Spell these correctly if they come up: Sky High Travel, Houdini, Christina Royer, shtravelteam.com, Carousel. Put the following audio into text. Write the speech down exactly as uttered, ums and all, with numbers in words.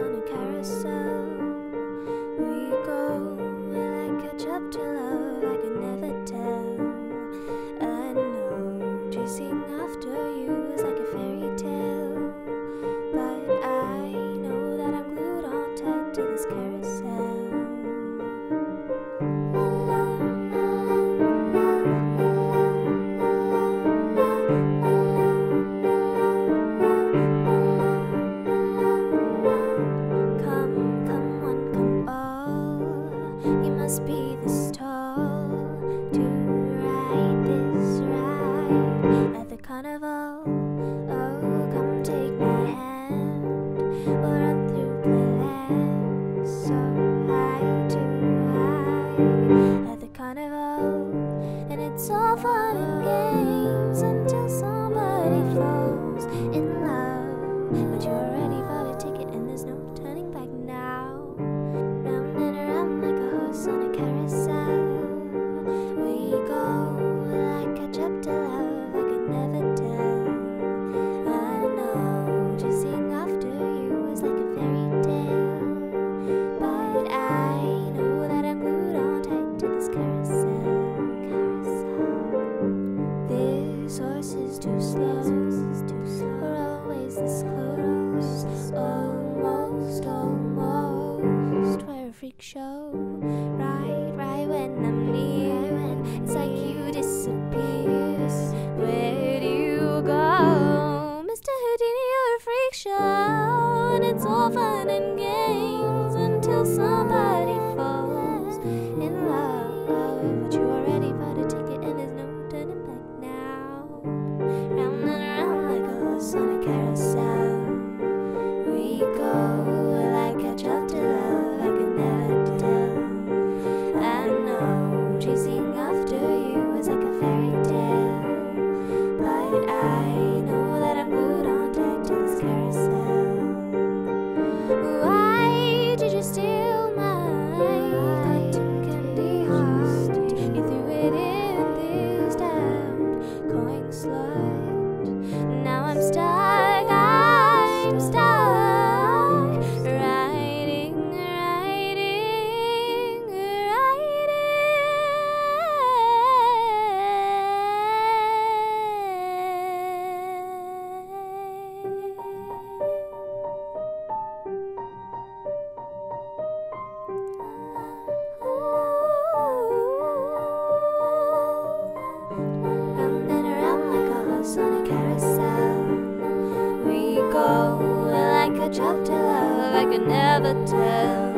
on a carousel we go. Will I catch up to love? I can never tell. I know chasing after you is like a fairy tale, but I know that I'm glued on tight to this carousel. Must be this tall to ride this ride at the carnival. Oh, come take my hand, we'll run through Berlin, so high to high at the carnival. And it's all fun and games until somebody falls in love, but you're ready for the ticket and there's no turning back now. On a carousel we go. Will I catch up to love? I could never tell. I know chasing after you is like a fairy tale, but I know that I'm glued on tight to this carousel. Carousel. This horse is too slow. We're always this close. Almost, almost. We're a freak show. Right, right when I'm near, it's like you disappear. Where do you go, Mister Houdini? You're a freak show, and it's all fun and games until somebody falls in love. But you are ready for the ticket, and there's no turning back now. Round and around like a horse on a carousel, we go. Will I catch up to love? I can never tell. Chasing after you is like a fairy tale, but I know that I'm glued on tight to this carousel. Why did you steal my cotton candy heart? You threw it in this damned coin slut. Now I'm stuck, I'm stuck, riding, riding, riding. On a carousel we go. Will I catch up to love? I can never tell.